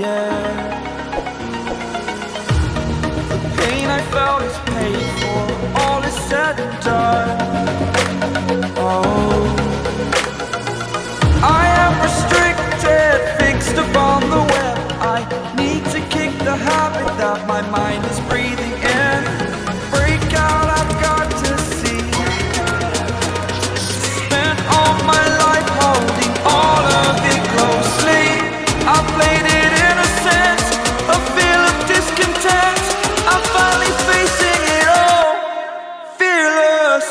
yeah. The pain I felt is paid for, all is said and done. Oh, I am restricted, fixed upon the web. I need to kick the habit that my mind is breathing in. Break out, I've got to see. Spent all my life holding all of it closely. I played it innocent, a feel of discontent. I'm finally facing it all, fearless.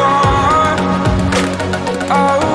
are. Oh,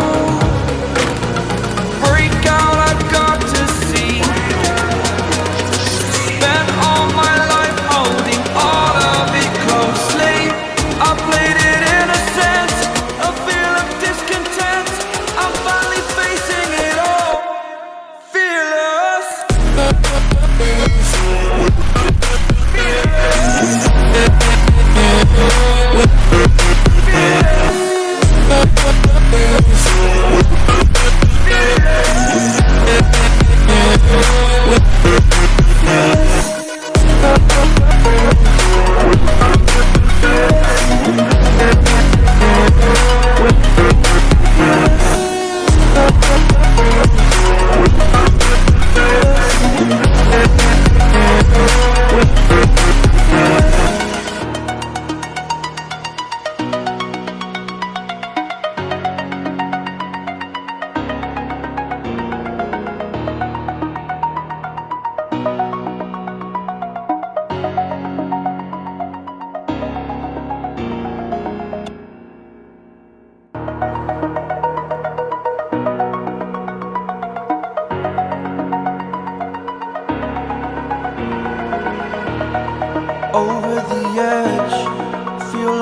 over the edge, feel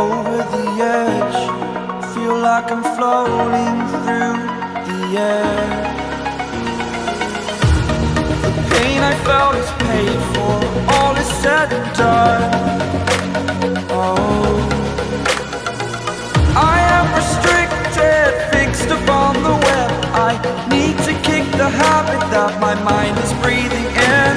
over the edge. Feel like I'm floating through the air. The pain I felt is paid for, all is said and done. Oh, I am restricted, fixed upon the web. I need to kick the habit that my mind is breathing in.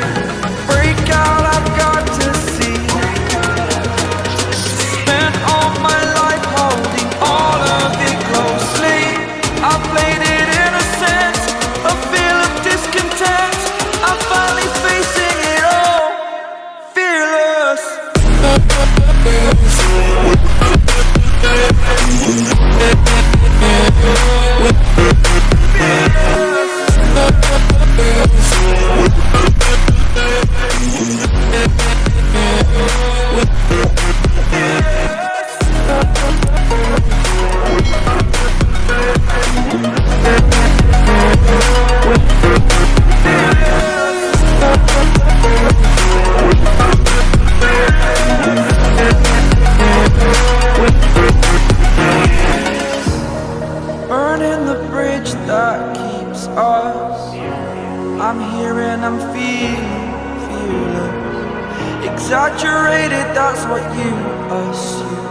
Exaggerated, that's what you assume.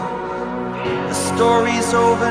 The story's over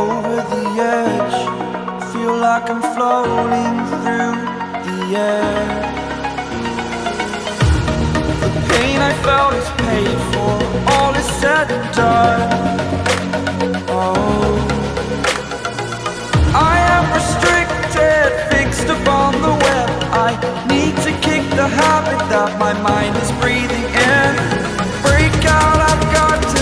over the edge, feel like I'm floating through the air. The pain I felt is paid for, all is said and done. Oh, I am restricted, fixed upon the web. I need to kick the habit that my mind is breathing in. Break out, I've got to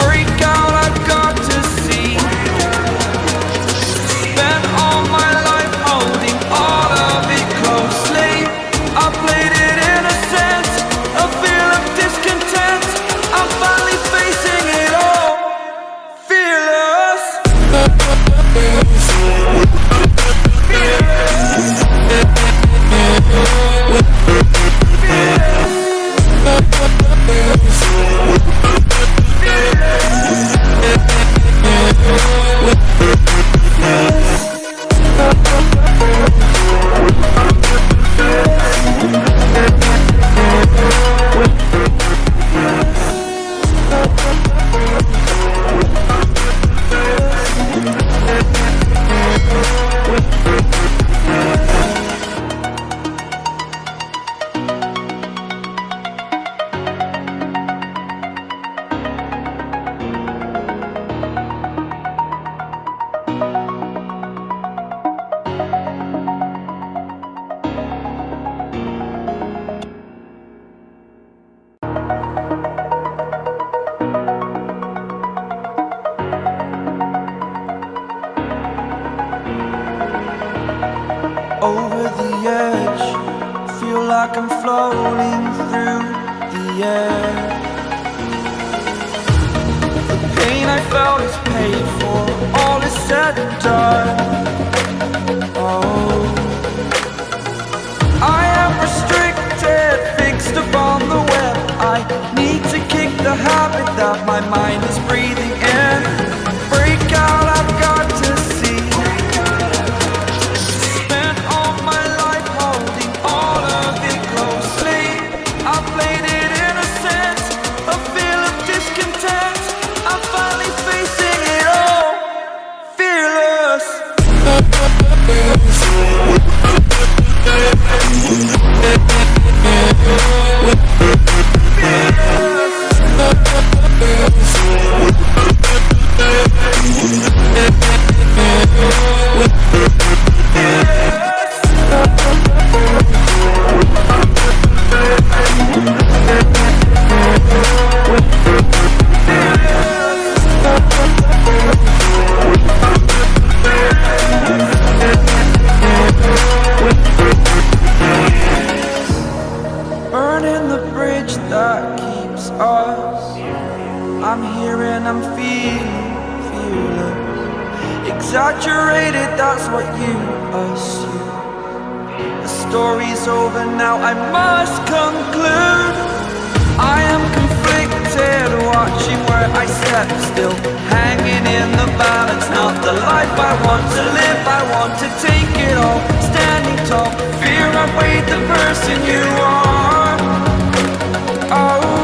break out, I've got to see. Spent all my life holding all of it closely. I played it in a sense, a feel of discontent. I'm finally facing it all, fearless. Over the edge, feel like I'm floating through the air. The pain I felt is paid for, all is said and done. Oh, I am restricted, fixed upon the web. I need to kick the habit that my mind is breathing in. Break out, I've got to see. I'm here and I'm feeling exaggerated, that's what you assume. The story's over now, I must conclude. I am conflicted, watching where I step still, hanging in the balance, not the life I want to live. I want to take it all, standing tall. Fear outweighed the person you are. Oh,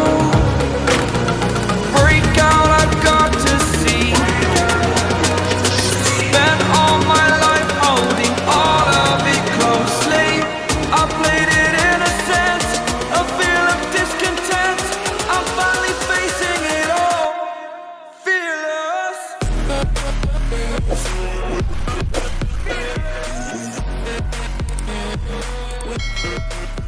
we'll be right back.